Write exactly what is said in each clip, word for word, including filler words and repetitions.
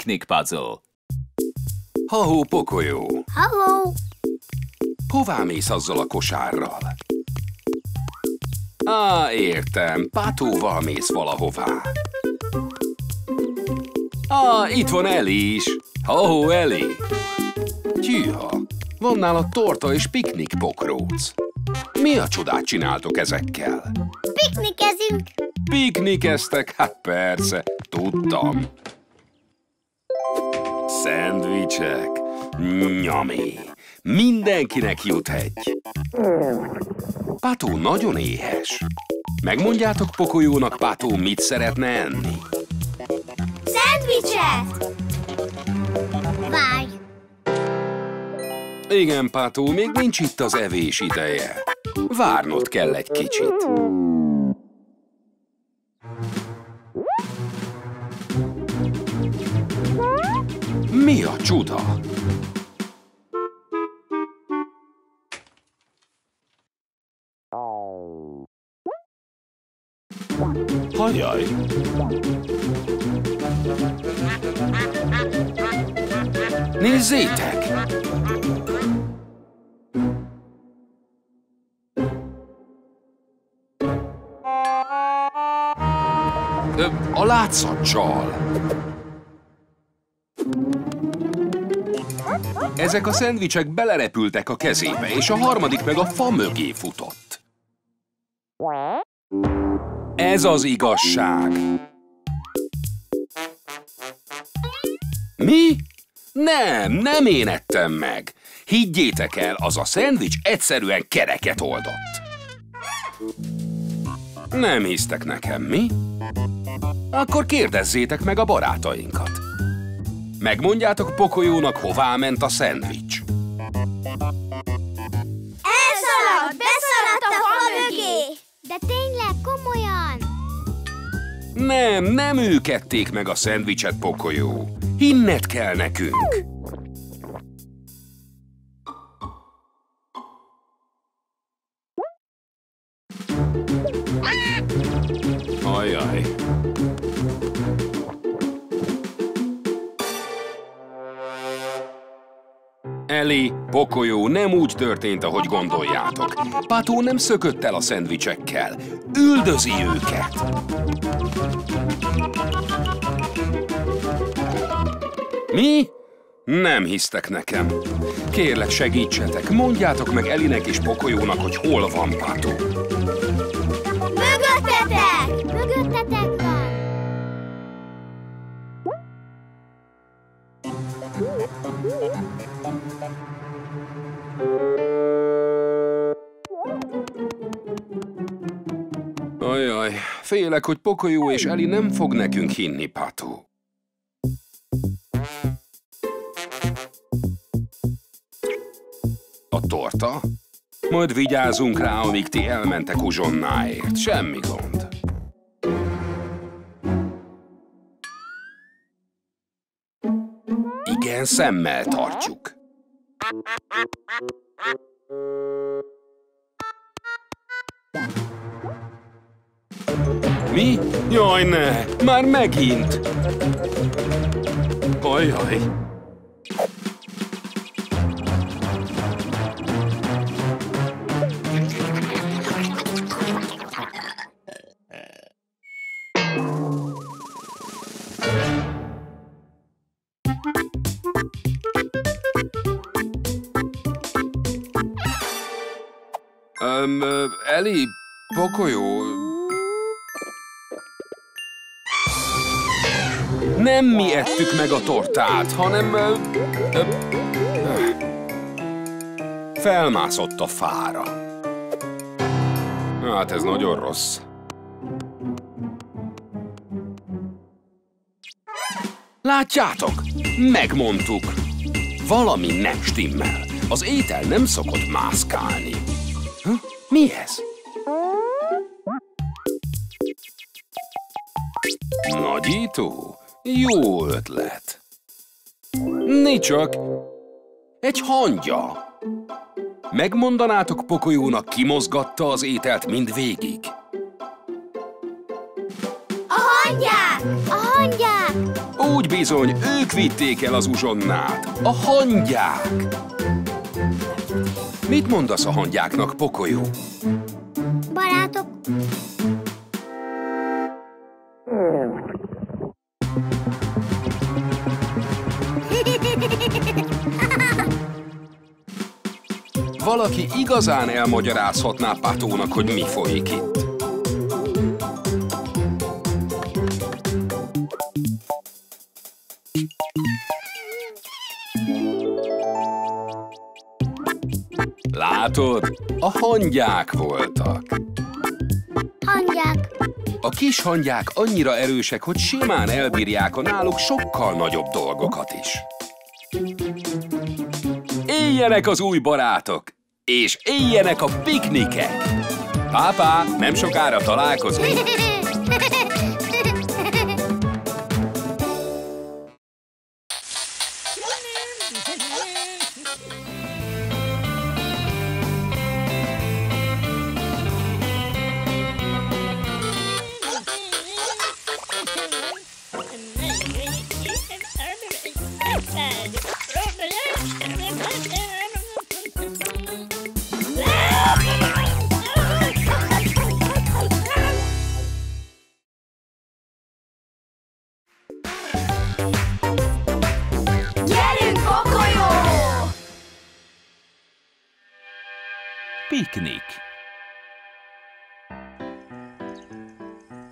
picnic puzzle. Ha-hó, pokolyó! Ha-hó! Hová mész azzal a kosárral? Á, értem, Pátóval mész valahová. Á, itt van Eli is! Ha-hó, Eli! Tűha, van nála torta és piknik pokróc. Mi a csodát csináltok ezekkel? Piknikezünk! Piknikeztek? Hát persze, tudtam. Szendvicsek, nyami. Mindenkinek jut egy. Pátó nagyon éhes. Megmondjátok Pokolyónak, Pátó mit szeretne enni? Szendvicset! Várj! Igen, Pátó, még nincs itt az evés ideje. Várnod kell egy kicsit. Mi a csuda? Hajjaj! Nézzétek! A látszat csal. Ezek a szendvicsek belerepültek a kezébe, és a harmadik meg a fa mögé futott. Ez az igazság. Mi? Nem, nem én ettem meg. Higgyétek el, az a szendvics egyszerűen kereket oldott. Nem hisztek nekem, mi? Akkor kérdezzétek meg a barátainkat. Megmondjátok Pokolyónak, hová ment a szendvics. Elszaladt, beszaladt a fa mögé! De tényleg, komolyan? Nem, nem ők ették meg a szendvicset, Pokolyó. Hinned kell nekünk. Ajaj. Eli, Pokolyó, nem úgy történt, ahogy gondoljátok. Pátó nem szökött el a szendvicsekkel. Üldözi őket. Mi? Nem hisztek nekem. Kérlek, segítsetek, mondjátok meg Elinek és Pokolyónak, hogy hol van Pátó. Mögöttetek! Mögöttetek van! Ajaj, félek, hogy Pokolyó és Eli nem fog nekünk hinni, Pátó. A torta? Majd vigyázunk rá, amíg ti elmentek uzsonnáért. Semmi gond. Igen, szemmel tartjuk. Mi? Jaj, ne! Már megint! Ajaj! Öm, Eli, Pokolyó... Nem mi ettük meg a tortát, hanem... Ö, ö, felmászott a fára. Hát ez nagyon rossz. Látjátok? Megmondtuk. Valami nem stimmel. Az étel nem szokott mászkálni. Huh? Mi ez? Nagyító? Jó ötlet. Nincs csak. Egy hangya. Megmondanátok Pokolyónak, ki mozgatta az ételt mindvégig? A hangyák! A hangyák! Úgy bizony, ők vitték el az uzsonnát, a hangyák. Mit mondasz a hangyáknak, Pocoyo? Barátok. Valaki igazán elmagyarázhatná Patónak, hogy mi folyik itt. Látod? A hangyák voltak. Hangyák. A kis hangyák annyira erősek, hogy simán elbírják a náluk sokkal nagyobb dolgokat is. Éljenek az új barátok! És éljenek a piknikek! Pápá, nem sokára találkozunk! Piknik.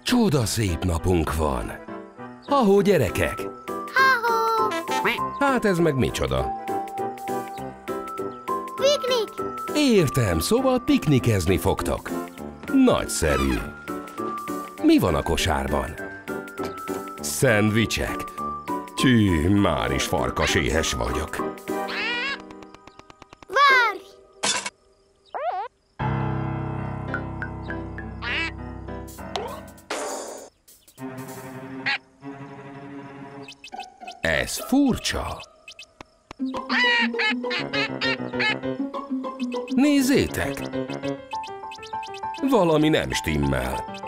Csoda szép napunk van. Ha-hó, gyerekek! Ha-hó! Hát ez meg micsoda? Piknik! Értem, szóval piknikezni fogtok. Nagyszerű. Mi van a kosárban? Szendvicsek. Tű, már is farkaséhes vagyok. Ez furcsa. Nézzétek! Valami nem stimmel.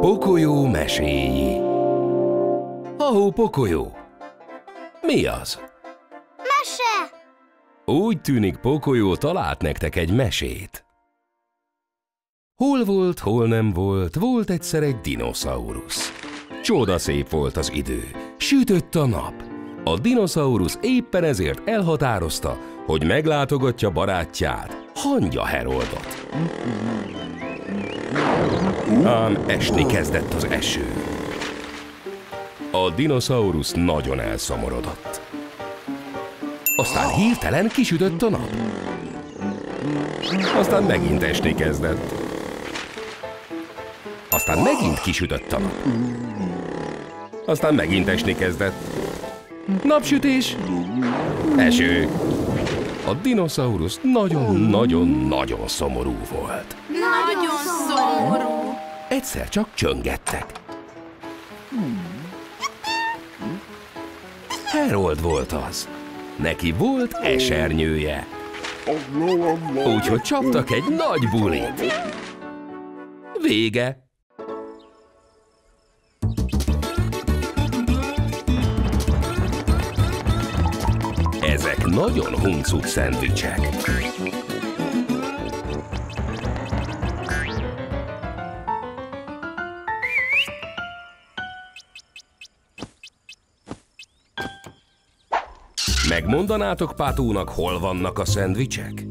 Pocoyo meséi. Ahó, Pocoyo! Mi az? Mese! Úgy tűnik, Pocoyo talált nektek egy mesét. Hol volt, hol nem volt, volt egyszer egy dinoszaurusz. Csodaszép volt az idő, sütött a nap. A dinoszaurusz éppen ezért elhatározta, hogy meglátogatja barátját, Hangya Heroldot. Ám esni kezdett az eső. A dinoszaurusz nagyon elszomorodott. Aztán hirtelen kisütött a nap. Aztán megint esni kezdett. Aztán megint kisütött a nap. Aztán megint esni kezdett. Napsütés, eső. A dinoszaurusz nagyon-nagyon-nagyon szomorú volt. Nagyon szomorú. Egyszer csak csöngettek. Herold volt az. Neki volt esernyője. Úgyhogy csaptak egy nagy bulit. Vége. Ezek nagyon huncut szendvicsek. Megmondanátok Patónak, hol vannak a szendvicsek?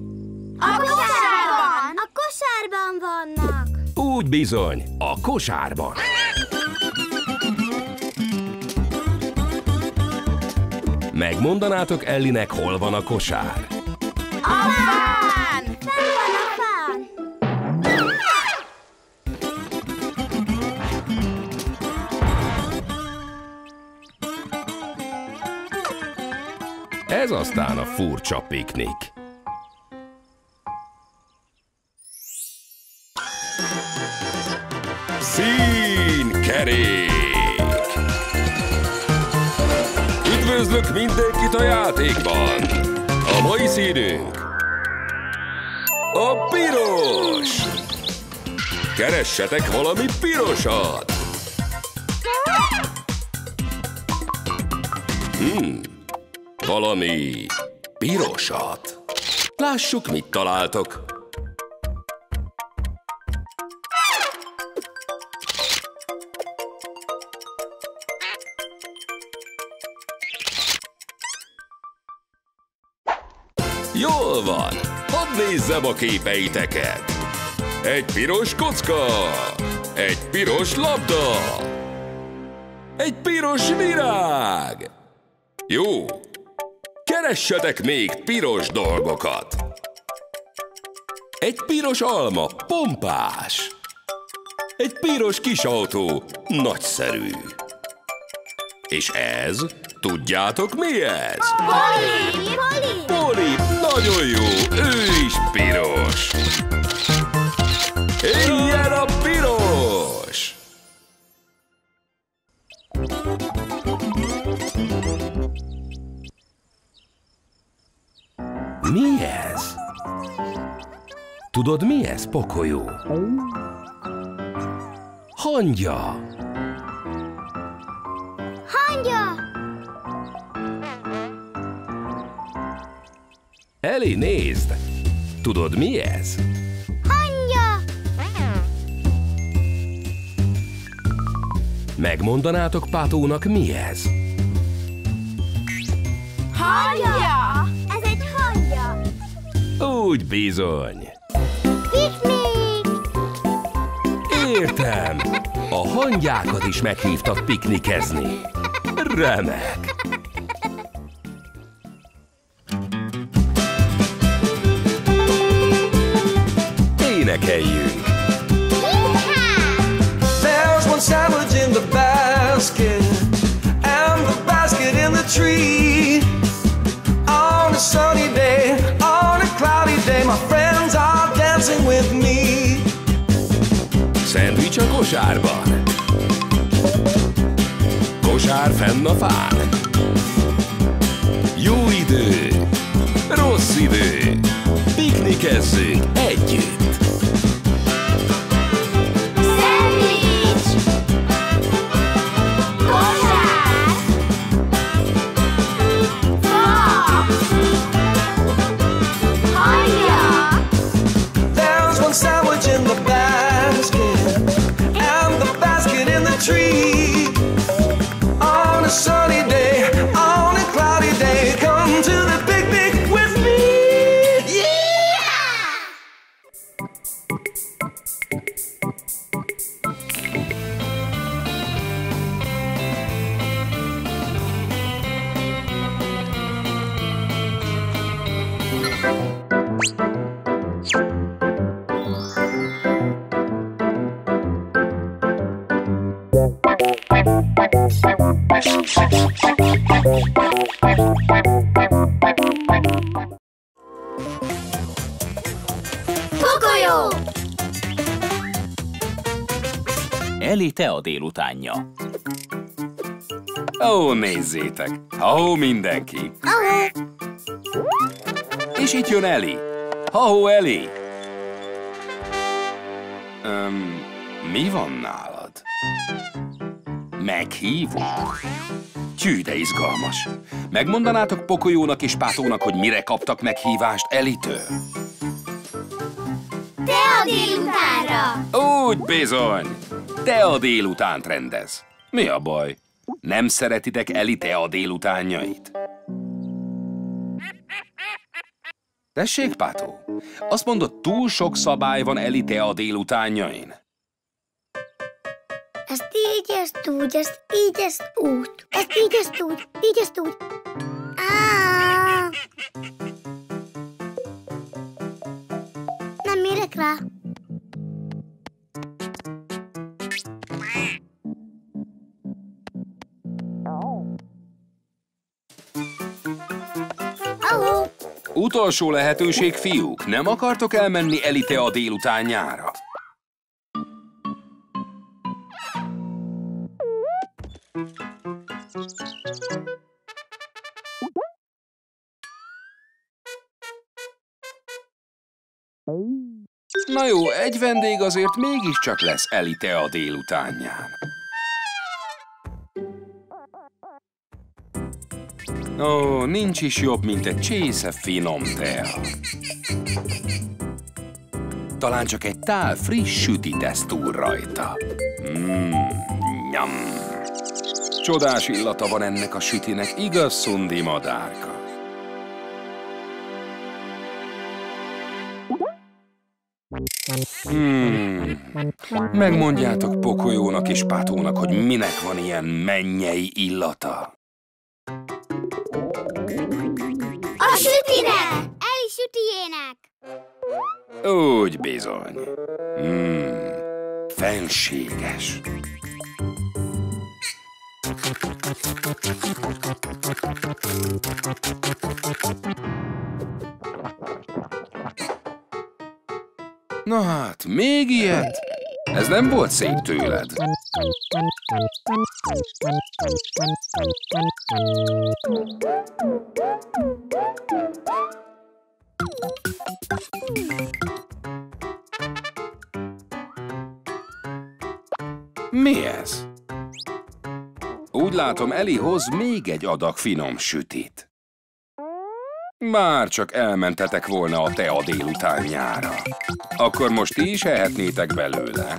A kosárban! A kosárban vannak! Úgy bizony, a kosárban! Megmondanátok Ellinek, hol van a kosár? A fán! Fel van a fán! Ez aztán a furcsa piknik. Színkerék! Üdvözlök mindenkit a játékban! A mai színünk A piros! Keressetek valami pirosat! Hmm, valami pirosat. Lássuk, mit találtok. Jól van, hadd nézzem a képeiteket. Egy piros kocka, egy piros labda, egy piros virág. Jó, keressetek még piros dolgokat. Egy piros alma, pompás. Egy piros kis autó, nagyszerű. És ez, tudjátok mi ez? Polip! Polip! Polip, nagyon jó, ő is piros. Éljen a piros! Mi ez? Tudod, mi ez, pokolyó? Hangya! Hangya! Eli, nézd! Tudod, mi ez? Hangya! Megmondanátok Pátónak, mi ez? Hangya! Ez egy hangya! Úgy bizony! Piknik! Értem! A hangyákat is meghívtak piknikezni. Remek! Énekeljünk! There's one sandwich in the basket and the basket in the tree. On a sunny day, on a cloudy day, my friends are dancing with me. Szendvics a kosárban. Kosár fenn a fán. Jó idő, rossz idő. Piknikezzünk együtt. Szendvics! Kosár! Fa! Hangya! There's one sandwich in the basket and the basket in the tree. On a sunny day, on a cloudy day, come to the picnic with me. Pokolyó! Eli, te a délutánja. Ó, nézzétek! Ha-hó mindenki! Ha-hó! És itt jön Eli! Ha-hó, Eli! Öm, mi van nálad? Meghívunk? Tű, de izgalmas! Megmondanátok Pokolyónak és Pátónak, hogy mire kaptak meghívást Elitől? Te a délutánra! Úgy bizony! Te a délutánt rendez! Mi a baj? Nem szeretitek Eli te a délutánjait? Tessék, Pátó! Azt mondod, túl sok szabály van Eli te a délutánjain. Ezt így, ezt úgy, ezt így, ezt úgy. Ezt így, ezt úgy, így, ezt úgy. Áááá! Nem érek rá. Ahó! Utolsó lehetőség, fiúk. Nem akartok elmenni Eli te a délutánjára? Oh. Na jó, egy vendég azért mégiscsak lesz Elite a délutánján. Ó, nincs is jobb, mint egy csésze finom tea. Talán csak egy tál friss sütiteszt túl rajta. Mmm, nyam. Csodás illata van ennek a sütinek, igaz szundi madárka. Hmm. Megmondjátok Pocoyónak és Pátónak, hogy minek van ilyen mennyei illata. A sütinek! Eli sütiének! Úgy bizony. Hmm. Fenséges. Na hát, még ilyet? Ez nem volt szép tőled. Mi ez? Úgy látom, Eli hoz még egy adag finom sütit. Bár csak elmentetek volna a tea délutánjára. Akkor most ti is ehetnétek belőle.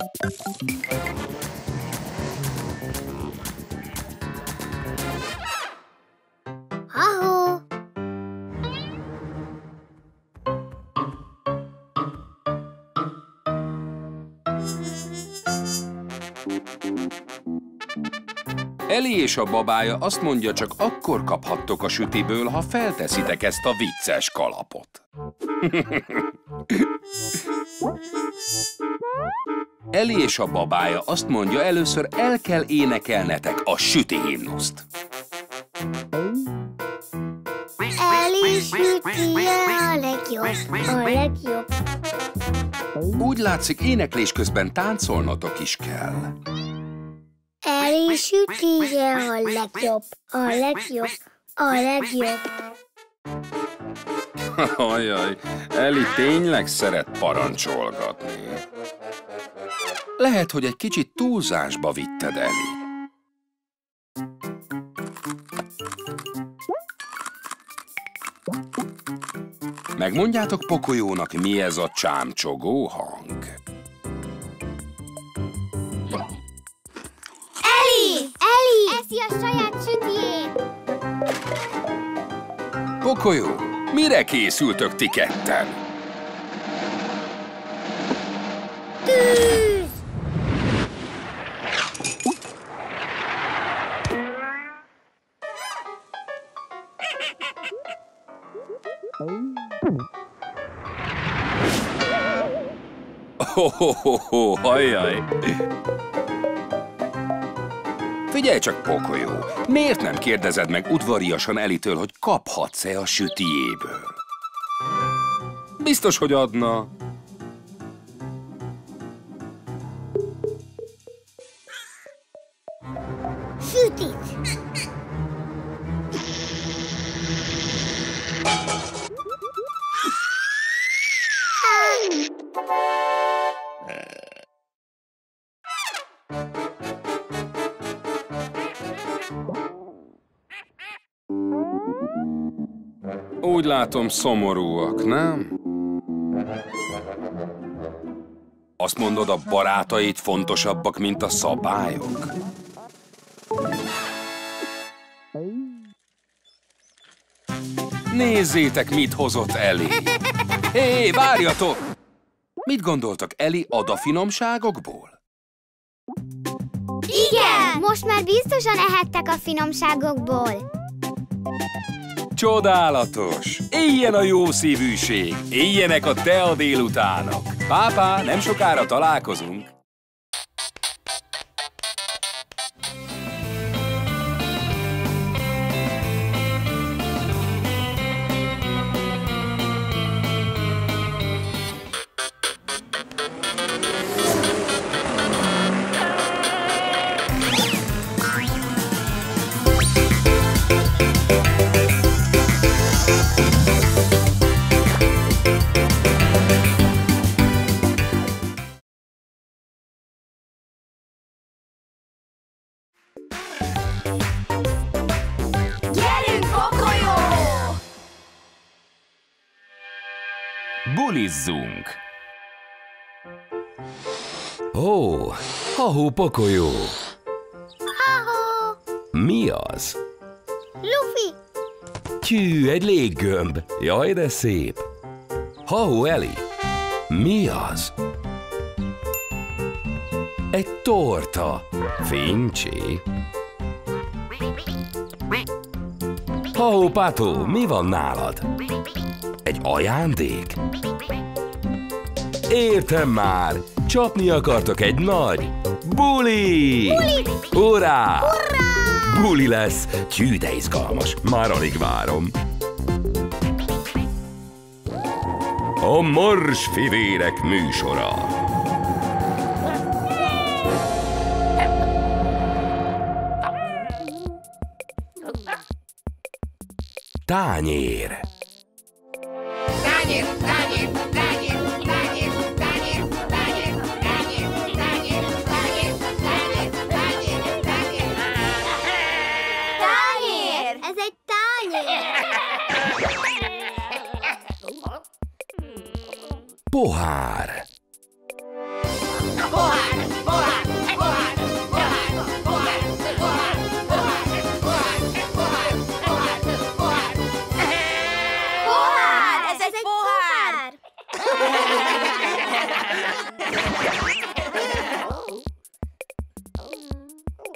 Ha-hó! Eli és a babája azt mondja, csak akkor kaphattok a sütiből, ha felteszitek ezt a vicces kalapot. Eli és a babája azt mondja, először el kell énekelnetek a süti himnuszt. Eli sütije a legjobb, a legjobb. Úgy látszik, éneklés közben táncolnotok is kell. Eli sütije a legjobb, a legjobb, a legjobb. Ajaj, Eli tényleg szeret parancsolgatni. Lehet, hogy egy kicsit túlzásba vitted, Eli. Megmondjátok Pocoyónak, mi ez a csámcsogó hang? Eli! Eli! Eszi a saját sütijét! Pocoyo, mire készültök ti ketten? Tűz! Hohohoho, hajjaj! Figyelj csak, Pocoyo, miért nem kérdezed meg udvariasan Elitől, hogy kaphatsz-e a sütijéből? Biztos, hogy adna. Sütit! Úgy látom, szomorúak, nem? Azt mondod, a barátaid fontosabbak, mint a szabályok? Nézzétek, mit hozott Eli! Hé, várjatok! Mit gondoltak Eli ad a finomságokból? Igen! Most már biztosan ehettek a finomságokból. Csodálatos! Éljen a jó szívűség! Éljenek a tea délutánok! Pápá, nem sokára találkozunk! Gyerünk, pokolyó! Bulizzunk! Ó, ha-hó, pokolyó! Ha-hó! Mi az? Luffy! Tű, egy léggömb! Jaj, de szép! Ha-hó, Eli! Mi az? Egy torta. Fincsé. Ha-hó, Pátó, mi van nálad? Egy ajándék? Értem már! Csapni akartok egy nagy buli! Hurrá! Buli lesz! Tű, de izgalmas! Már alig várom! A Marsfivérek műsora. Tányér. Tányér, tányér, tányér, tányér, tányér, tányér, tányér, tányér, tányér, tányér, tányér, tányér. Tányér! Ez egy tányér! Pohár. Pohár, pohár, pohár, pohár, pohár, pohár, pohár, pohár, pohár, pohár, pohár. Pohár, ez egy pohár.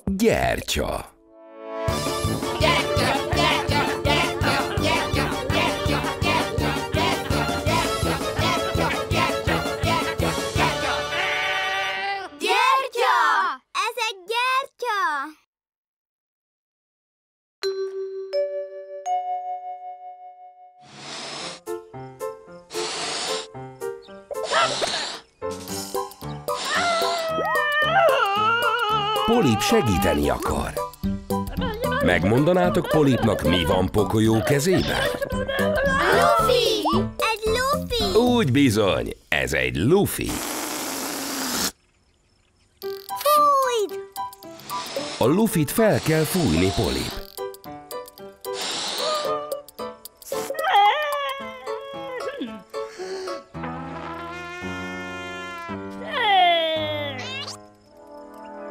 Gyertya. Polip segíteni akar. Megmondanátok Polipnak, mi van pokolyó kezében? Luffy! Egy Luffy! Úgy bizony, ez egy Luffy. Fújd! A Luffyt fel kell fújni, Polip.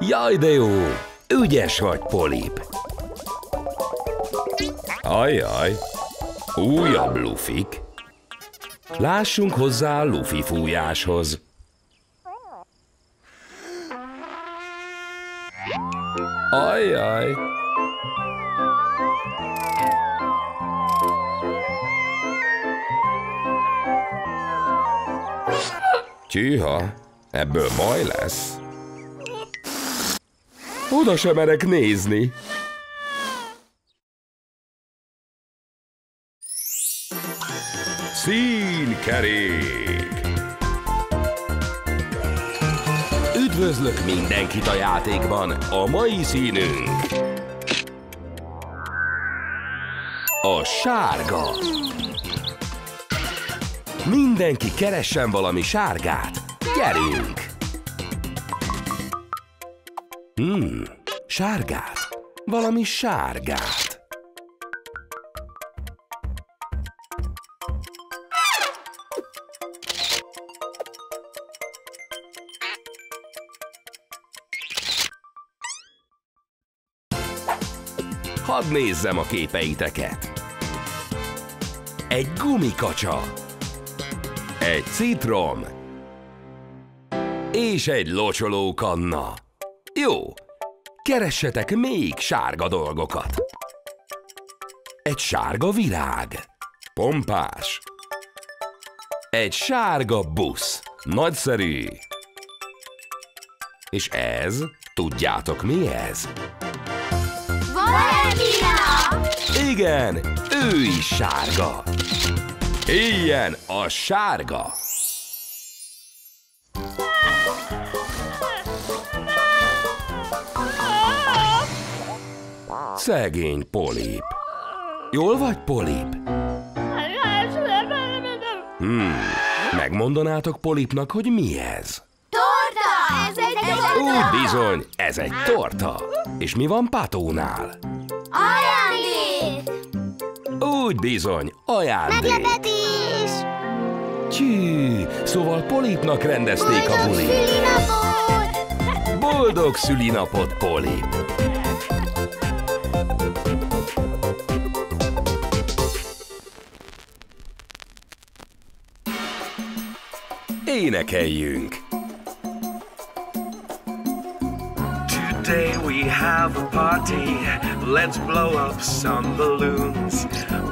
Jaj, de jó! Ügyes vagy, Polip! Ajjaj! Újabb lufik! Lássunk hozzá a lufi fújáshoz! Ajjaj! Csíha! Ebből baj lesz! Oda sem merek nézni! Színkerék! Üdvözlök mindenkit a játékban! A mai színünk a sárga! Mindenki keressen valami sárgát! Gyerünk! Hmm, sárgát, valami sárgát. Hadd nézzem a képeiteket. Egy gumikacsa, egy citrom és egy locsolókanna. Jó, keressetek még sárga dolgokat. Egy sárga virág. Pompás. Egy sárga busz. Nagyszerű. És ez? Tudjátok, mi ez? Valentina! Igen, ő is sárga. Éljen a sárga! Szegény Polip. Jól vagy, Polip? Hmm. Megmondanátok Polipnak, hogy mi ez? Torta! Ez egy torta! Úgy bizony, ez egy torta! És mi van Patónál? Ajándék! Úgy bizony, ajándék! Meglepetés! Csű, szóval Polipnak rendezték a bulit! Boldog szülinapot! Boldog szülinapot, Polip! Énekeljünk! Today we have a party, let's blow up some balloons.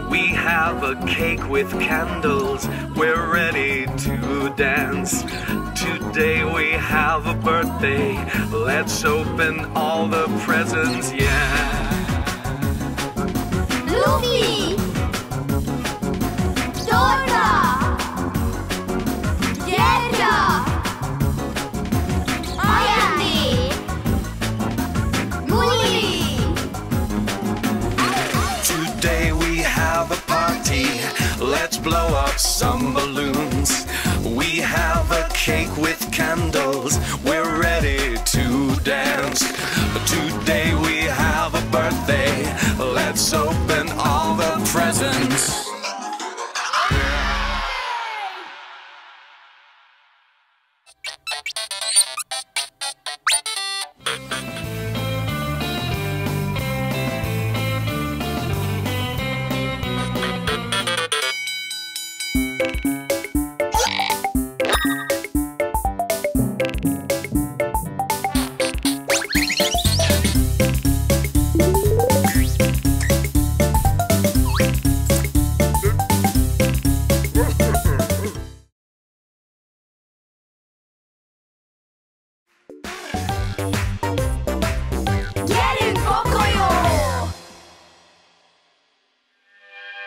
We have a cake with candles, we're ready to dance. Today we have a birthday, let's open all the presents, yeah. Luffy! Let's blow up some balloons. We have a cake with candles. We're ready to dance. Today we have a birthday. Let's open all the presents.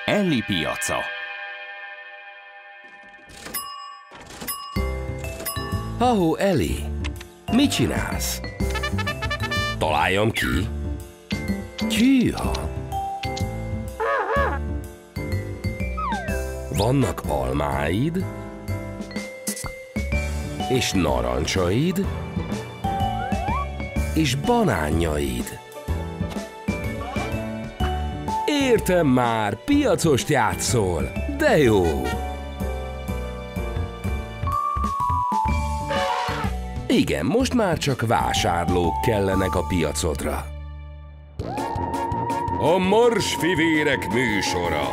Elli piaca. Ahó, Elli, mit csinálsz? Találjam ki. Hűha! Vannak almáid, és narancsaid, és banánjaid. Értem már, piacost játszol, de jó! Igen, most már csak vásárlók kellenek a piacodra. A Marsfivérek műsora.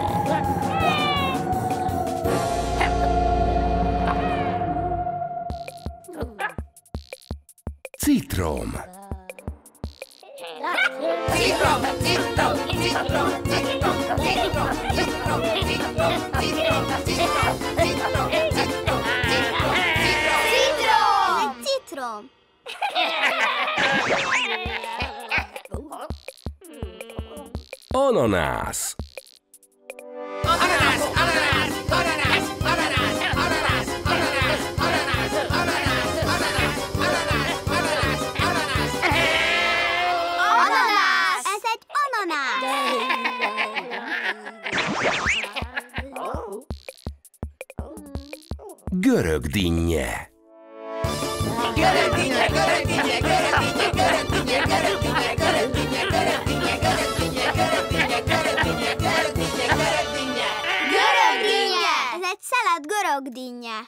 Citrom. Citrom, citrom, citrom, citrom, citrom, citrom, citrom, citrom, citrom, citrom, citrom, citrom, citrom. Ananász. Ananász, ananász, ananász, ananász, ananász, ananász, ananász, ananász, ananász, ananász, ananász, ananász. Ananász! Ez egy ananász. Görög dinnye. Görög dinnye, görög dinnye, görög dinnye, görög dinnye, görög dinnye, görög dinnye, görög dinnye, görög dinnye, görög dinnye, görög dinnye, görög dinnye, görög dinnye. Görög dinnye! Ez egy szelet görög dinnye.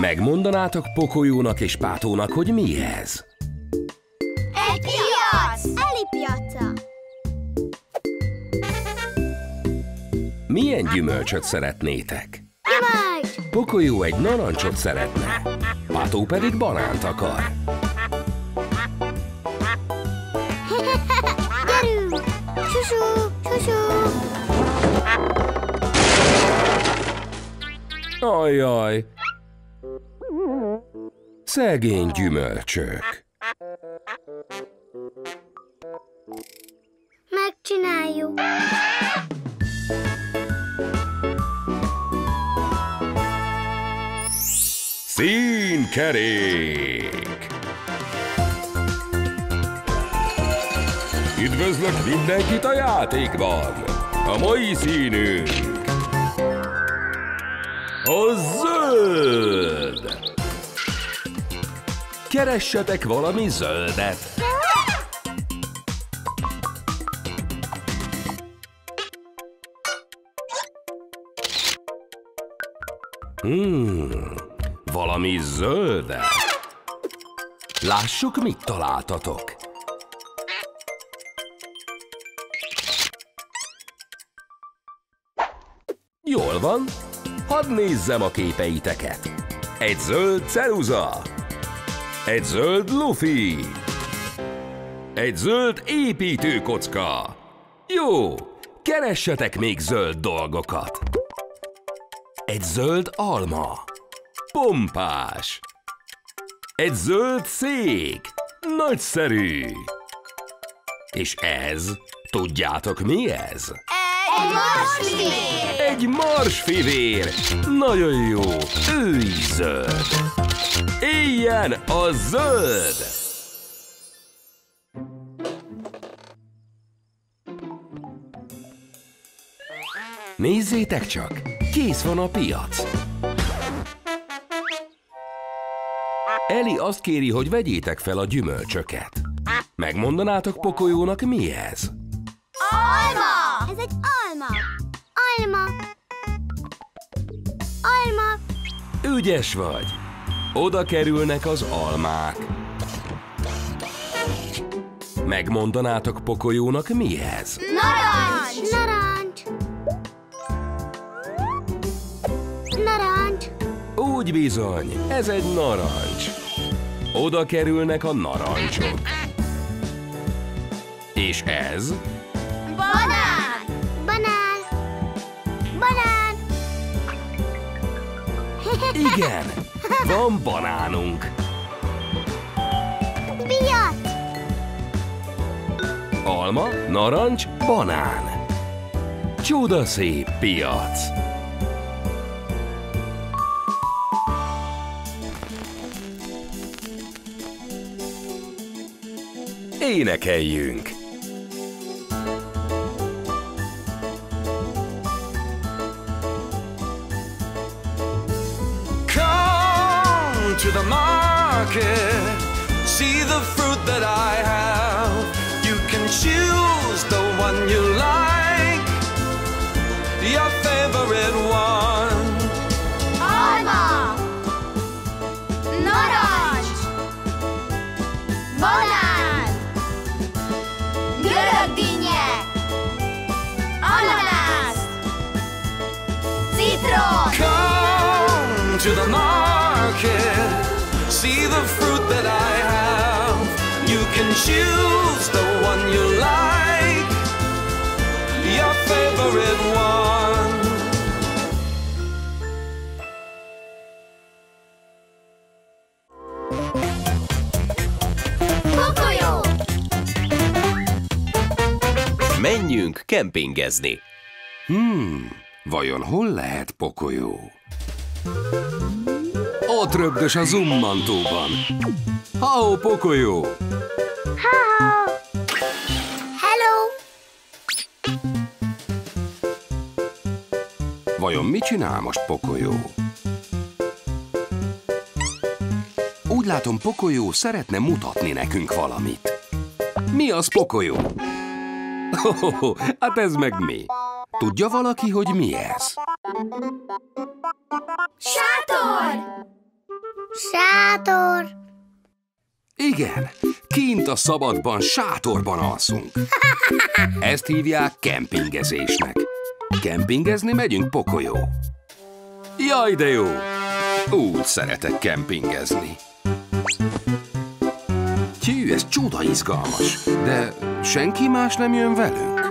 Megmondanátok Pocoyónak és Pátónak, hogy mi ez? Egy piac! Elli piaca! Milyen gyümölcsöt szeretnétek? Gyümölcs! Pocoyo egy narancsot szeretne, Pátó pedig banánt akar. Gyerünk! Susú, susú! Ajjaj! Szegény gyümölcsök! Megcsináljuk! Színkerék! Üdvözlök mindenkit a játékban! A mai színünk a zöld! Keressetek valami zöldet! Hmm, valami zöldet! Lássuk, mit találtatok! Jól van, hadd nézzem a képeiteket. Egy zöld ceruza, egy zöld lufi, egy zöld építőkocka. Jó, keressetek még zöld dolgokat. Egy zöld alma, pompás, egy zöld szék, nagyszerű. És ez, tudjátok mi ez? Egy marsfivér! Egy marsfivér! Nagyon jó! Ő is zöld! Éljen a zöld! Nézzétek csak! Kész van a piac! Eli azt kéri, hogy vegyétek fel a gyümölcsöket. Megmondanátok Pocoyónak, mi ez? Alma! Ez egy alma! Alma! Alma! Ügyes vagy! Oda kerülnek az almák. Megmondanátok Pocoyónak, mi ez? Narancs! Narancs! Narancs! Úgy bizony, ez egy narancs. Oda kerülnek a narancsok. És ez? Banán! Banán! Banán! Igen! Van banánunk! Piac! Alma, narancs, banán! Csodaszép piac! Énekeljünk! To the market, see the fruit that I have. You can choose the one you like, your favorite one. Alma, narancs, banán, görögdinnye, ananász, citrom. Come to the market. See the fruit that I have. You can choose the one you like, your favorite one. Pocoyo! Menjünk kempingezni. Hmm, vajon hol lehet Pocoyo? Ott rögdös a zummantóban. Hau, Pocoyo! Hau! Hello! Vajon mit csinál most Pocoyo? Úgy látom, Pocoyo szeretne mutatni nekünk valamit. Mi az, Pocoyo? Hohoho, hát ez meg mi? Tudja valaki, hogy mi ez? Sátor! Sátor! Igen, kint a szabadban, sátorban alszunk. Ezt hívják kempingezésnek. Kempingezni megyünk, Pocoyo. Jaj, de jó! Úgy szeretek kempingezni. Hű, ez csoda izgalmas, de senki más nem jön velünk.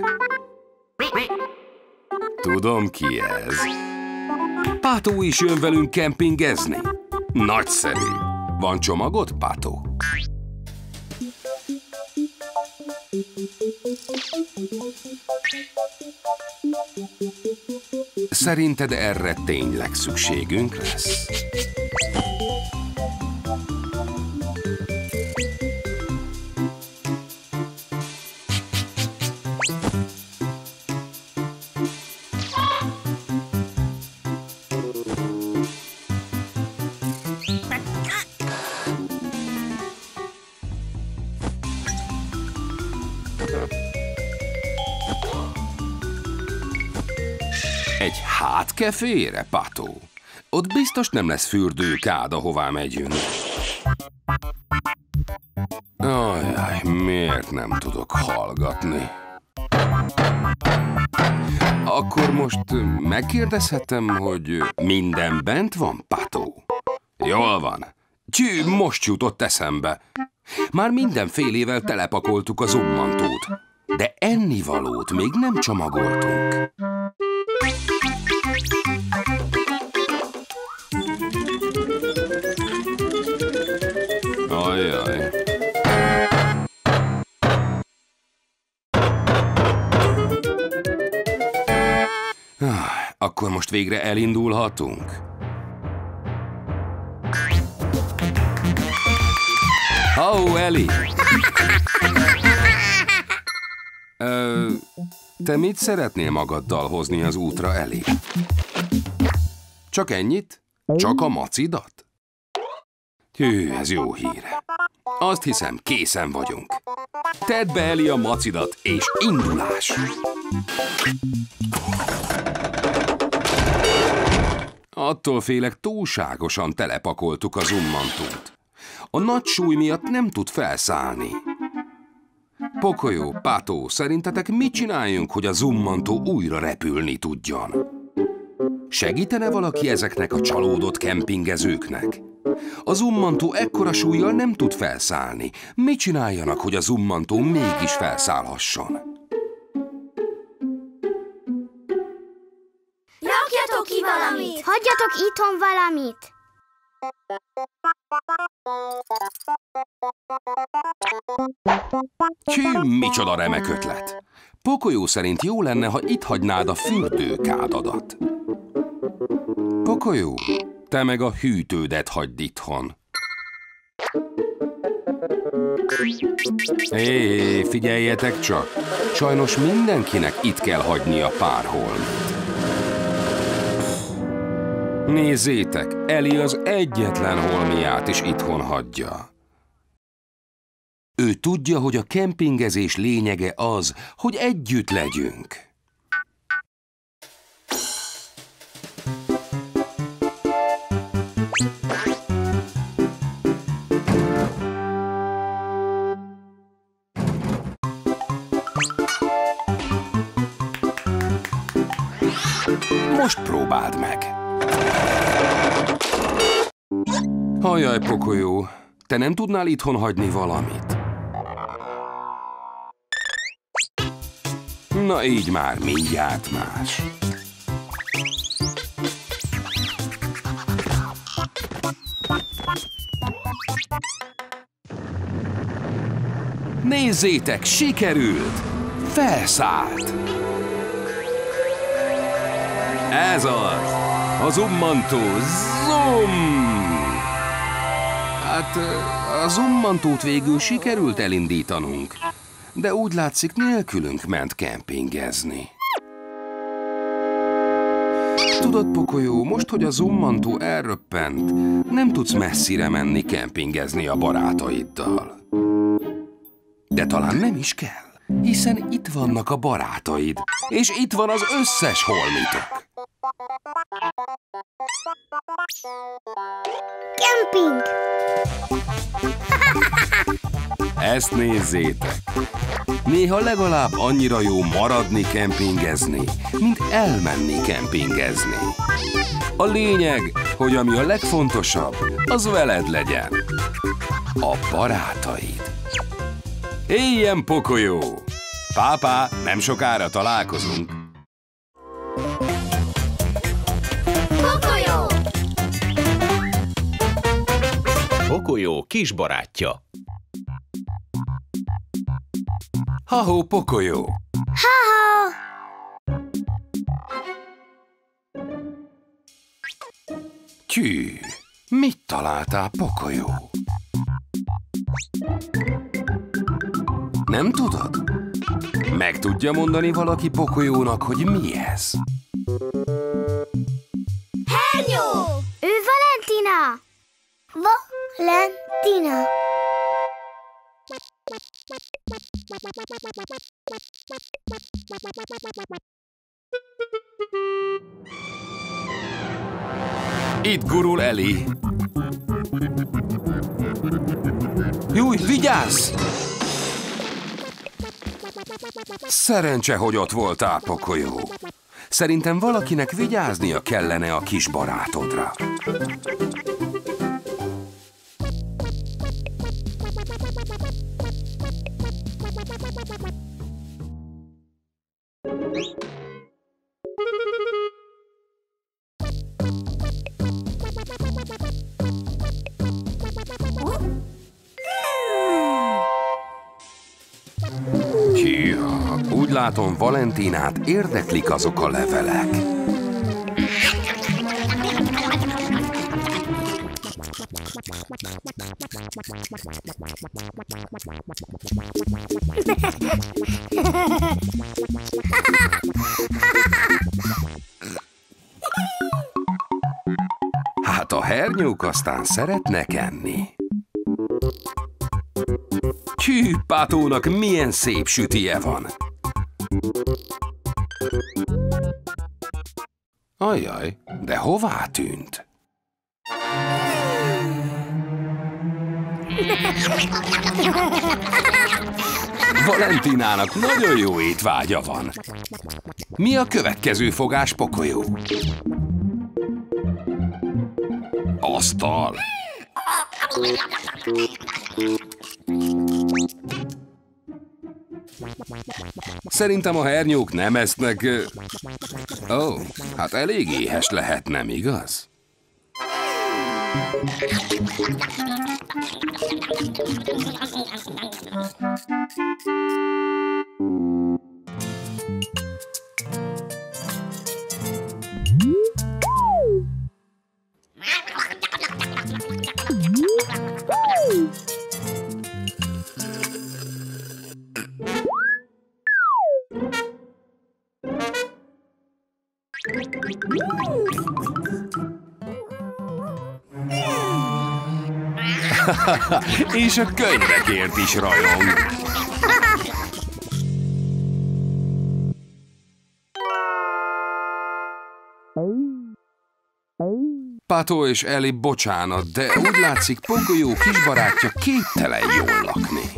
Tudom, ki ez. Pátó is jön velünk kempingezni. Nagyszerű! Van csomagot, Pátó? Szerinted erre tényleg szükségünk lesz? Hát ke félre, Pató. Ott biztos nem lesz fürdőkád, ahová megyünk. Ajaj, miért nem tudok hallgatni? Akkor most megkérdezhetem, hogy minden bent van, Pató? Jól van. Csű, most jutott eszembe. Már mindenfélével telepakoltuk a zommantót, de ennivalót még nem csomagoltunk. Ajaj. Akkor most végre elindulhatunk. Hau, Eli! Ö, te mit szeretnél magaddal hozni az útra, Eli? Csak ennyit? Csak a macidat? Hű, ez jó hír. Azt hiszem, készen vagyunk. Tedd be, Eli, a macidat, és indulás! Attól félek, túlságosan telepakoltuk a zummantót. A nagy súly miatt nem tud felszállni. Pocoyo, Pató, szerintetek mit csináljunk, hogy a zummantó újra repülni tudjon? Segítene valaki ezeknek a csalódott kempingezőknek? A zummantó ekkora súllyal nem tud felszállni. Mit csináljanak, hogy a zummantó mégis felszállhasson? Rakjatok ki valamit! Hagyjatok itthon valamit! Csű, micsoda remek ötlet! Pocoyo szerint jó lenne, ha itt hagynád a fürdőkádadat. Pocoyo, te meg a hűtődet hagyd itthon. Hé, figyeljetek csak! Sajnos mindenkinek itt kell hagyni a párholmit. Nézzétek, Eli az egyetlen holmiát is itthon hagyja. Ő tudja, hogy a kempingezés lényege az, hogy együtt legyünk. Most próbáld meg! Ajaj, Pocoyo, te nem tudnál itthon hagyni valamit? Na így már mindjárt más. Nézzétek, sikerült! Felszállt! Ez az! A zummantó, zoom! Hát, a zummantót végül sikerült elindítanunk, de úgy látszik, nélkülünk ment kempingezni. Tudod, Pocoyo, most, hogy a zummantó elröppent, nem tudsz messzire menni kempingezni a barátaiddal. De talán nem is kell, hiszen itt vannak a barátaid, és itt van az összes holmitok. Kemping! Ezt nézzétek! Néha legalább annyira jó maradni kempingezni, mint elmenni kempingezni. A lényeg, hogy ami a legfontosabb, az veled legyen. A barátaid. Éljen, Pocoyo! Pápá, nem sokára találkozunk. Pocoyo kis barátja. Ha-ho, Pocoyo! Ha-ho! Tű, mit találtál, Pocoyo? Nem tudod? Meg tudja mondani valaki Pocoyonak, hogy mi ez? Hernyó! Ő Valentina! Va? Lentina. Itt gurul Eli. Júj, vigyázz! Szerencse, hogy ott volt ápokolyó. Szerintem valakinek vigyáznia kellene a kis barátodra. Hiha, úgy látom, Valentinát érdeklik azok a levelek. Hát a hernyók aztán szeretnek enni. Hű, Pátónak milyen szép sütije van! Ajjaj, de hová tűnt? Valentinának nagyon jó étvágya van. Mi a következő fogás, pokolyó? Asztal. Szerintem a hernyók nem esznek... Ó, oh, hát elég éhes lehet, nem igaz? És a könyvekért is rajong. Pátó és Eli, bocsánat, de úgy látszik, pokolyó kisbarátja képtelen jól lakni.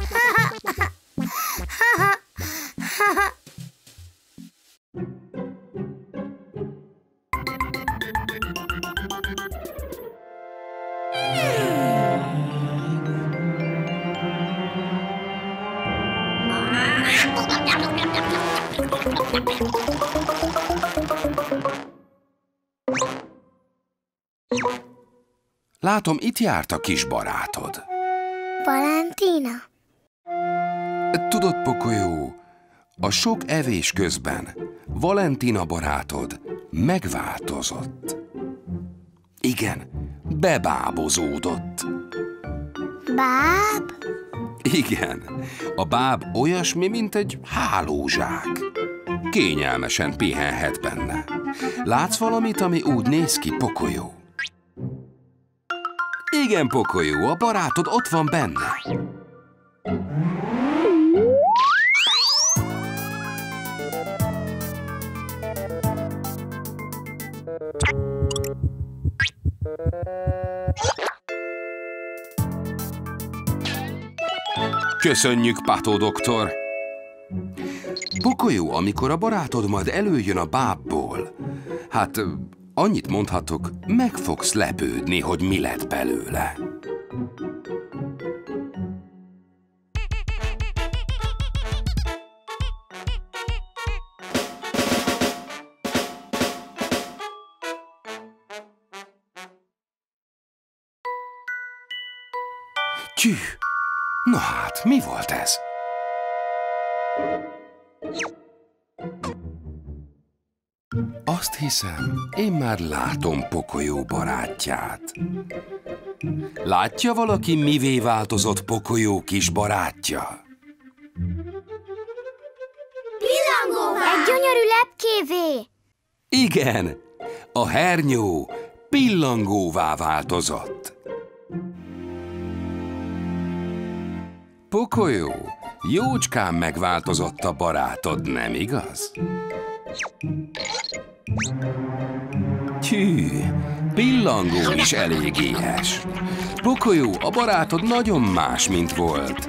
Látom, itt járt a kis barátod. Valentina. Tudod, pokolyó, a sok evés közben Valentina barátod megváltozott. Igen, bebábozódott. Báb? Igen, a báb olyasmi, mint egy hálózsák. Kényelmesen pihenhet benne. Látsz valamit, ami úgy néz ki, pokolyó? Igen, pokolyó, a barátod ott van benne. Köszönjük, Pátó doktor! Pokolyó, amikor a barátod majd előjön a bábból, hát... annyit mondhatok, meg fogsz lepődni, hogy mi lett belőle. Tyű! Na hát, mi volt ez? Azt hiszem, én már látom pokolyó barátját. Látja valaki, mivé változott pokolyó kis barátja? Pillangóvá! Egy gyönyörű lepkévé! Igen, a hernyó pillangóvá változott. Pokolyó, jócskán megváltozott a barátod, nem igaz? Tű, pillangó is elég éhes. Pocoyo, a barátod nagyon más, mint volt.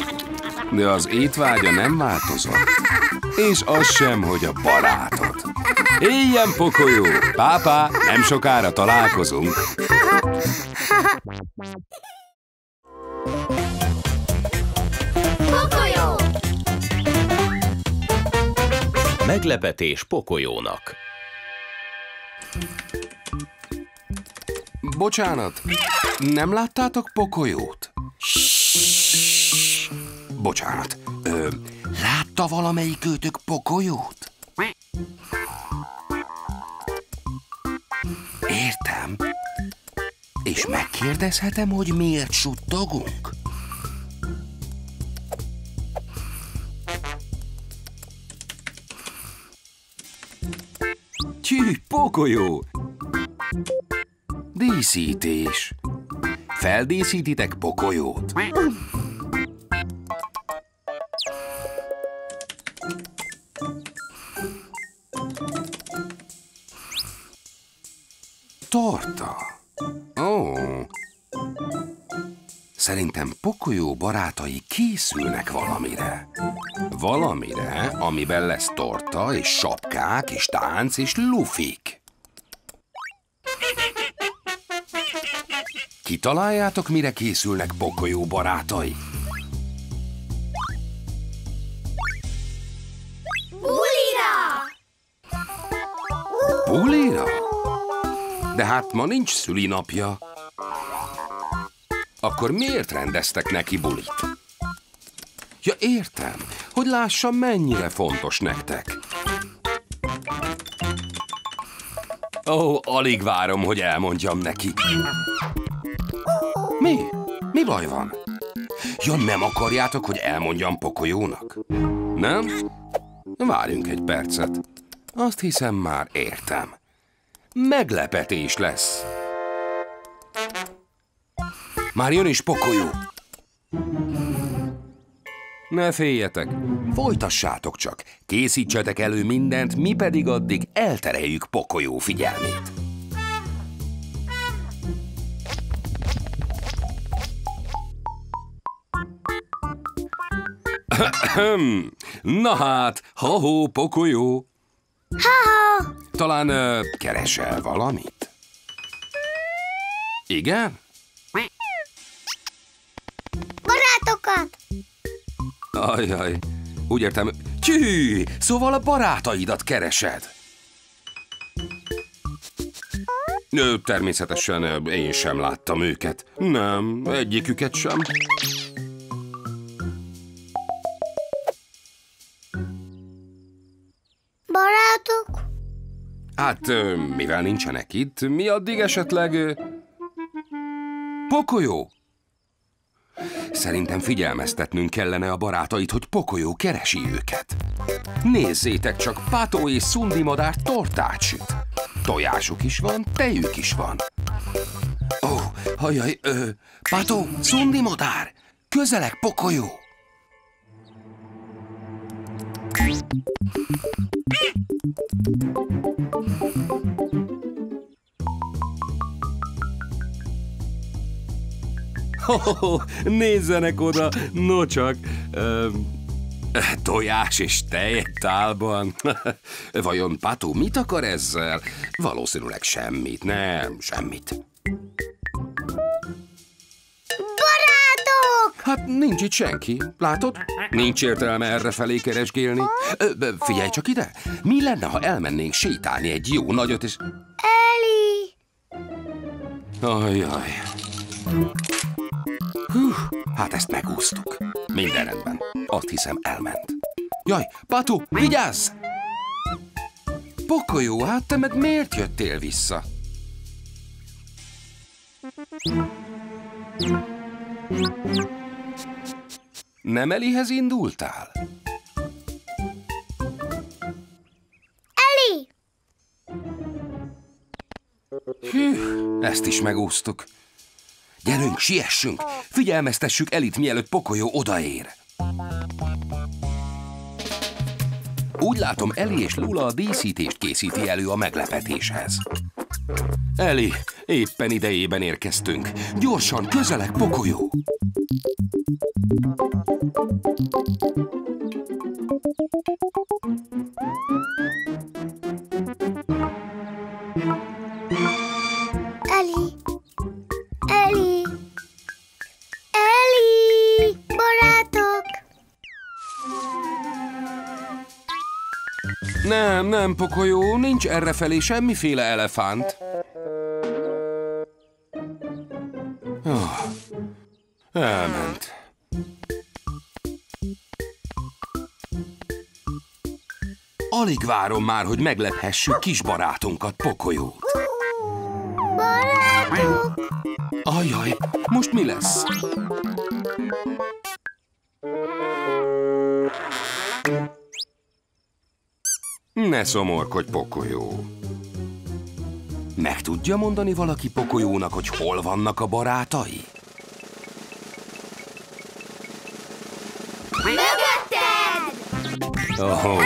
De az étvágya nem változott. És az sem, hogy a barátod. Éljen, Pocoyo! Pápá, nem sokára találkozunk. Pocoyo! Meglepetés Pocoyónak. Bocsánat, nem láttátok Pocoyót? Bocsánat, ö, látta valamelyikőtök Pocoyót? Értem. És megkérdezhetem, hogy miért suttogunk? Tű, Pocoyo! Díszítés. Feldíszítitek Pocoyót. Torta. Ó. Szerintem Pocoyo barátai készülnek valamire. Valamire, amiben lesz torta, és sapkák, és tánc, és lufik. Kitaláljátok, mire készülnek Pocoyo barátai? Bulira! Bulira? De hát ma nincs szülinapja. Akkor miért rendeztek neki bulit? Ja, értem, hogy lássam, mennyire fontos nektek. Ó, alig várom, hogy elmondjam neki. Mi? Mi baj van? Ja, nem akarjátok, hogy elmondjam Pocoyónak? Nem? Várjunk egy percet. Azt hiszem, már értem. Meglepetés lesz. Már jön is Pocoyo. Ne féljetek, folytassátok csak. Készítsetek elő mindent, mi pedig addig eltereljük Pocoyo figyelmét. Na hát, ha-hó, Pocoyo! Ha-ha! Talán ö, keresel valamit? Igen? Barátokat! Ajaj, úgy értem... Tű, szóval a barátaidat keresed? Ö, természetesen ö, én sem láttam őket. Nem, egyiküket sem. Barátok? Hát, mivel nincsenek itt, mi addig esetleg... Pocoyo! Szerintem figyelmeztetnünk kellene a barátait, hogy Pocoyo keresi őket. Nézzétek csak, Pato és Szundi madár tortát süt. Tojásuk is van, tejük is van. Ó, oh, hajaj, ö, Pato, Szundi madár, közelek Pocoyo! Hohoho, nézzenek oda, nocsak, ö, tojás és tej egy tálban. Vajon Pato mit akar ezzel? Valószínűleg semmit, nem, semmit. Barátok! Hát nincs itt senki, látod? Nincs értelme errefelé keresgélni. Ö, figyelj csak ide, mi lenne, ha elmennénk sétálni egy jó nagyot és... Eli! Ajjaj. Hú, hát ezt megúsztuk. Minden rendben. Azt hiszem, elment. Jaj, Pato, vigyázz! Pocoyo, hát te meg miért jöttél vissza? Nem Elihez indultál? Eli! Hű, ezt is megúsztuk. Gyerünk, siessünk! Figyelmeztessük Elit, mielőtt Pocoyo odaér! Úgy látom, Eli és Lula a díszítést készíti elő a meglepetéshez. Eli, éppen idejében érkeztünk. Gyorsan, közelek, pokolyó! Eli! Eli! Eli! Barátok! Nem, nem, pokolyó, nincs errefelé semmiféle elefánt. Oh, elment. Alig várom már, hogy meglephessük kis barátunkat, pokolyót. Barátok! Ajjaj, most mi lesz? Ne szomorkodj, pokolyó! Meg tudja mondani valaki pokolyónak, hogy hol vannak a barátai? Mögötted! Oh,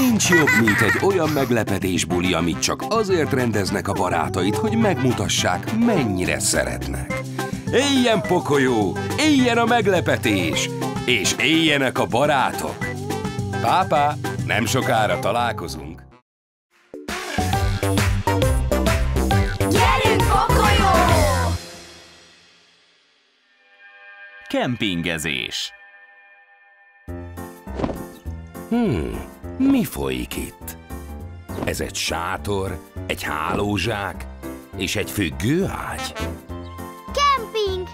nincs jobb, mint egy olyan meglepetésbuli, amit csak azért rendeznek a barátait, hogy megmutassák, mennyire szeretnek. Éljen, pokolyó! Éljen a meglepetés! És éljenek a barátok! Pápá, nem sokára találkozunk! Kempingezés. Hmm, mi folyik itt? Ez egy sátor, egy hálózsák és egy függőágy. Kemping!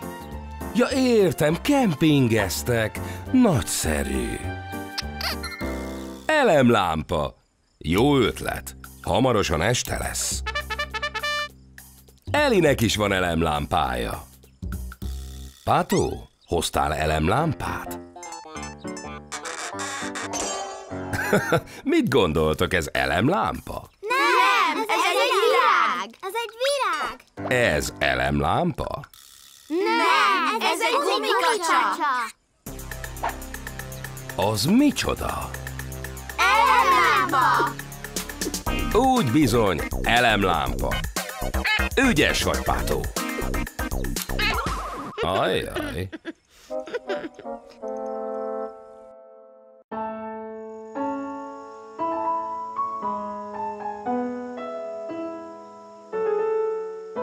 Ja, értem, kempingeztek. Nagyszerű. Elemlámpa. Jó ötlet. Hamarosan este lesz. Elinek is van elemlámpája. Pátó? Hoztál elemlámpát? Mit gondoltok, ez elemlámpa? Nem, ez, ez egy, egy virág. virág! Ez egy virág! Ez elemlámpa? Nem, ez, ez egy gumikacsa! Az micsoda? Elemlámpa! Úgy bizony, elemlámpa! Ügyes vagy, Pátó! Ajjaj!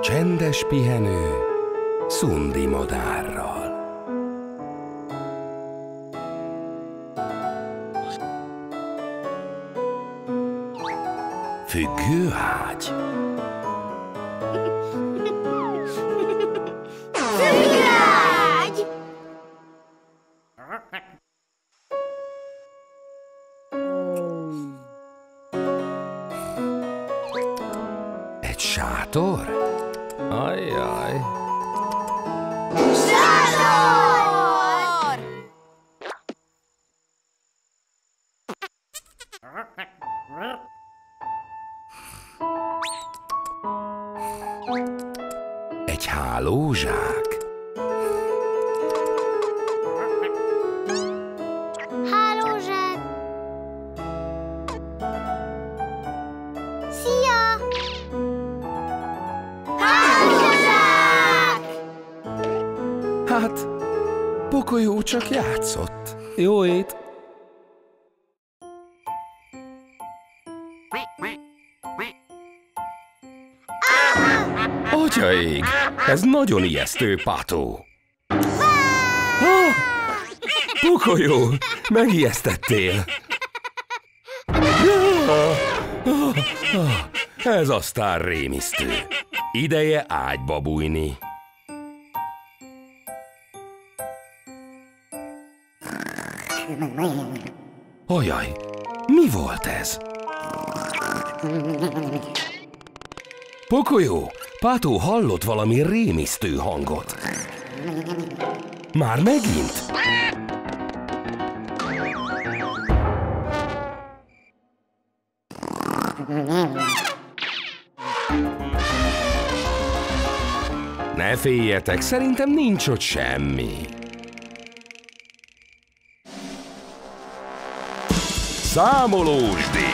Csendes pihenő szundi madárral. Függőágy. Egy sátor? Ajjaj! Sátor! Egy hálózsák. Hát, pokolyó csak játszott. Jó ét! Atyaig! Ez nagyon ijesztő, Pátó! Ah, pokolyó! Megijesztettél! Ah, ah, ah, ez aztán rémisztő. Ideje ágyba bújni. Ajaj, mi volt ez? Pokolyó, Pátó hallott valami rémisztő hangot. Már megint? Ne féljetek, szerintem nincs ott semmi. Számolós díj.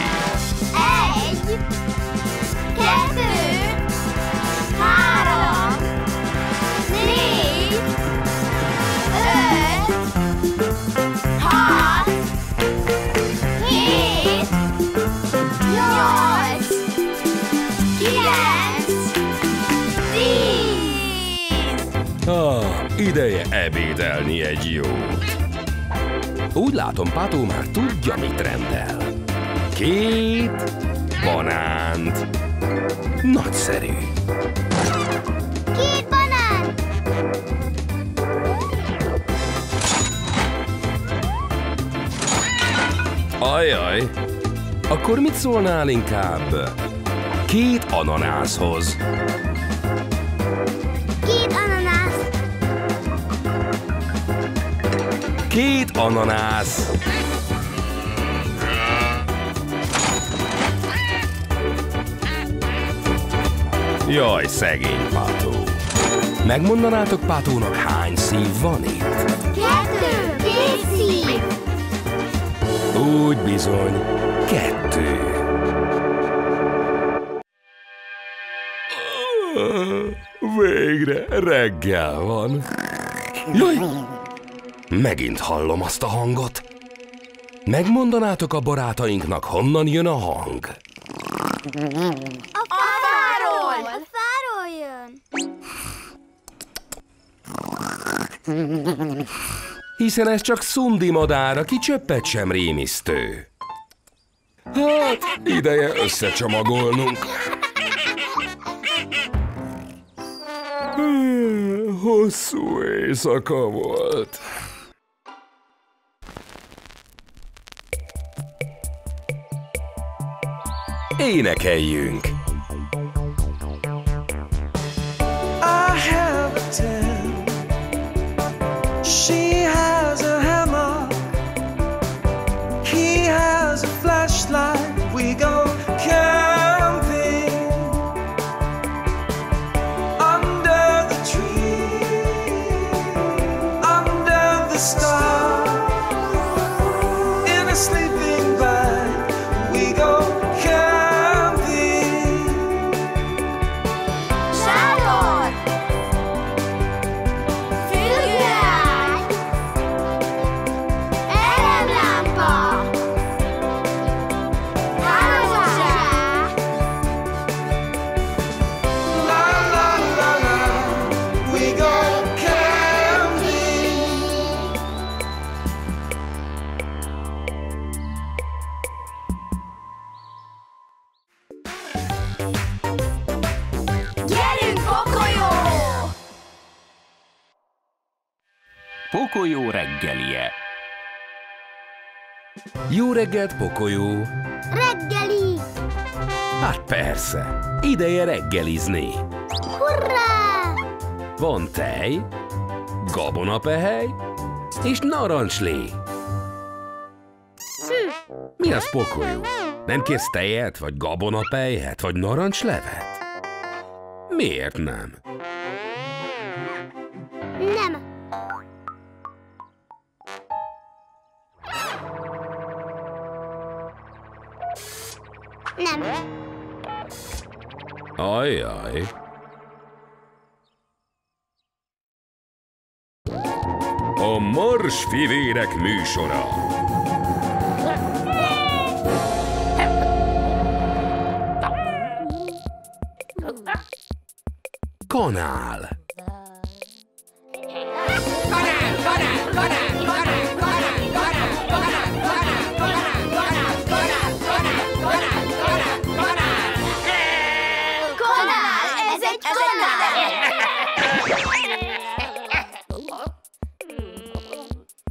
Egy, kettő, három, négy, öt, hat, hét, nyolc, kilenc, tíz. Ah, ideje ebédelni egy jót. Úgy látom, Pátó már tudja, mit rendel. Két banánt. Nagyszerű. Két banánt. Ajaj. Akkor mit szólnál inkább? Két ananászhoz. Két ananász. Két ananász. Jaj, szegény Pátó. Megmondanátok Pátónak, hány szív van itt? Kettő, két szív. Úgy bizony, kettő. Végre reggel van. Jaj! Megint hallom azt a hangot. Megmondanátok a barátainknak, honnan jön a hang? A fáról! A fáról jön. Hiszen ez csak szundi madár, aki csöppet sem rémisztő. Hát, ideje összecsomagolnunk. Hosszú éjszaka volt. Énekeljünk! I have a tent. She has a hammer. He has a flashlight. We go camping under the tree, under the stars, in a sleeping bag. We go camping. Pokolyó reggelije. Jó reggelt, Pokolyó! Reggeli! Hát persze, ideje reggelizni. Hurrá! Van tej, gabonapehely és narancslé. Hm. Mi az, Pokolyó? Nem kérsz tejet, vagy gabonapehelyet, vagy narancslevet? Miért nem? Nem. Nem. Ajjaj. A Mars fivérek műsora. Kanál. Kanál, kanál, kanál, kanál, kanál, kanál, kanál, kanál, kanál, kanál, kanál, kanál, kanál.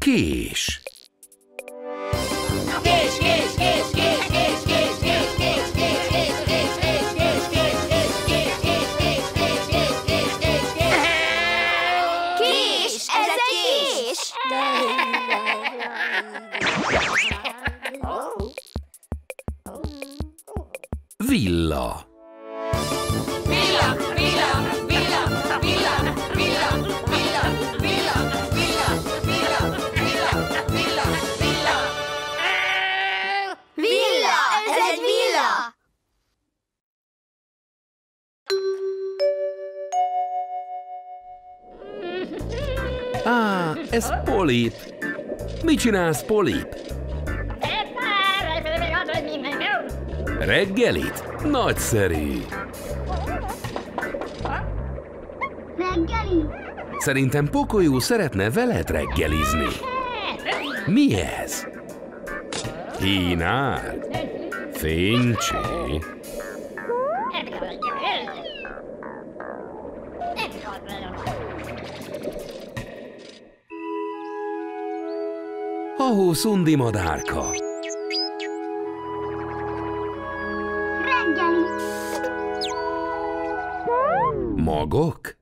Kés. Kés, kés, kés, kés, kés, kés, kés, kés, kés, kés, kés, kés, kés, kés, kés, ez egy kés. Villa. Á, ez Polip. Mit csinálsz, Polip? Reggelit? Nagyszerű. Reggeli? Szerintem Pocoyo szeretne veled reggelizni. Mi ez? Kínál? Fénycsé? Ahó, szundi madárka! Reggeli! Magok?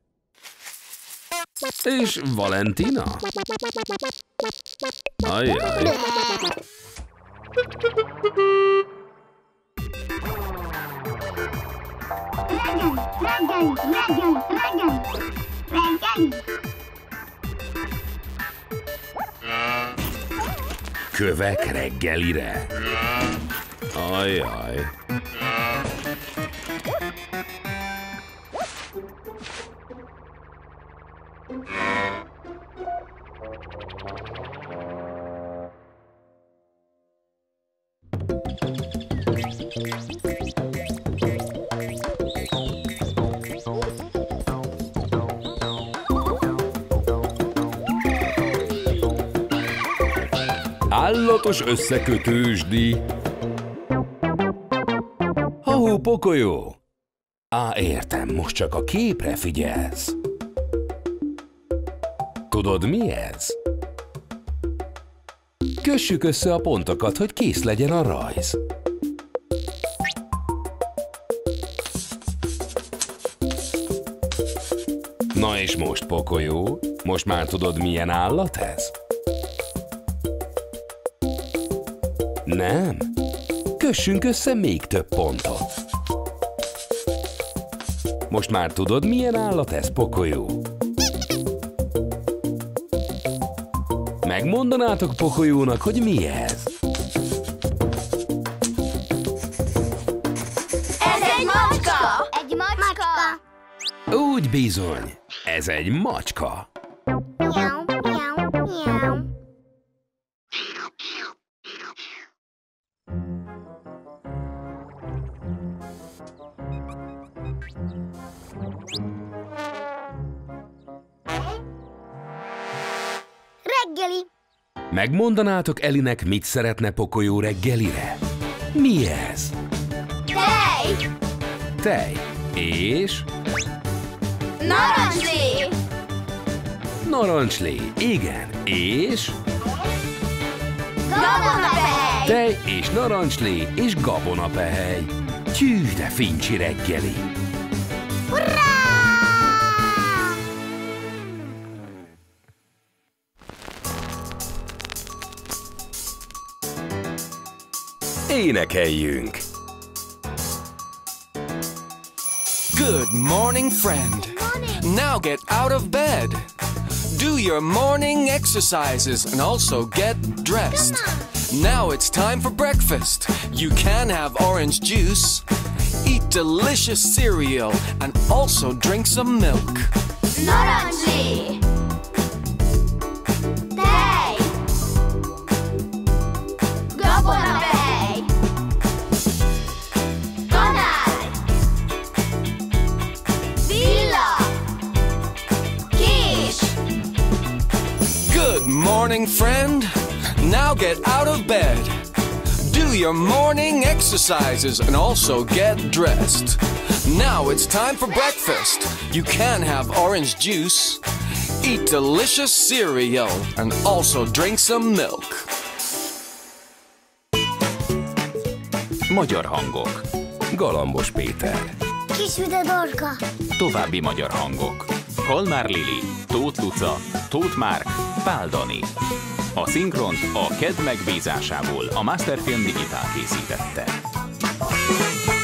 És Valentina? Ajjaj! Reggeli! Reggeli! Reggeli! Reggeli! Reggeli! Kövek reggelire. Ajjaj. Állatos összekötősdi. Ahó, Pocoyo! Á, értem, most csak a képre figyelsz. Tudod, mi ez? Kössük össze a pontokat, hogy kész legyen a rajz. Na és most, Pocoyo, most már tudod, milyen állat ez? Nem? Kössünk össze még több pontot. Most már tudod, milyen állat ez, Pocoyo? Megmondanátok Pocoyónak, hogy mi ez? Ez egy macska! Egy macska! Úgy bizony, ez egy macska. Megmondanátok Elinek, mit szeretne Pocoyo reggelire? Mi ez? Tej! Tej. És? Narancslé! Narancslé, igen. És? Gabonapehely! Tej és narancslé és gabonapehely. Tű, de fincsi reggeli! Hurrá! Énekeljünk! Good morning, friend. Now get out of bed. Do your morning exercises and also get dressed. Now it's time for breakfast. You can have orange juice. Eat delicious cereal and also drink some milk. Naranji! Day! Gabonapehely! Morning, friend. Now get out of bed. Do your morning exercises and also get dressed. Now it's time for breakfast. You can have orange juice. Eat delicious cereal and also drink some milk. Magyar hangok. Galambos Péter. Kisüde Dorka. További magyar hangok. Kalmár Lili, Tóth Luca, Tóth Márk, Pál Dani. A szinkront a KED megbízásából a Masterfilm Digitál készítette.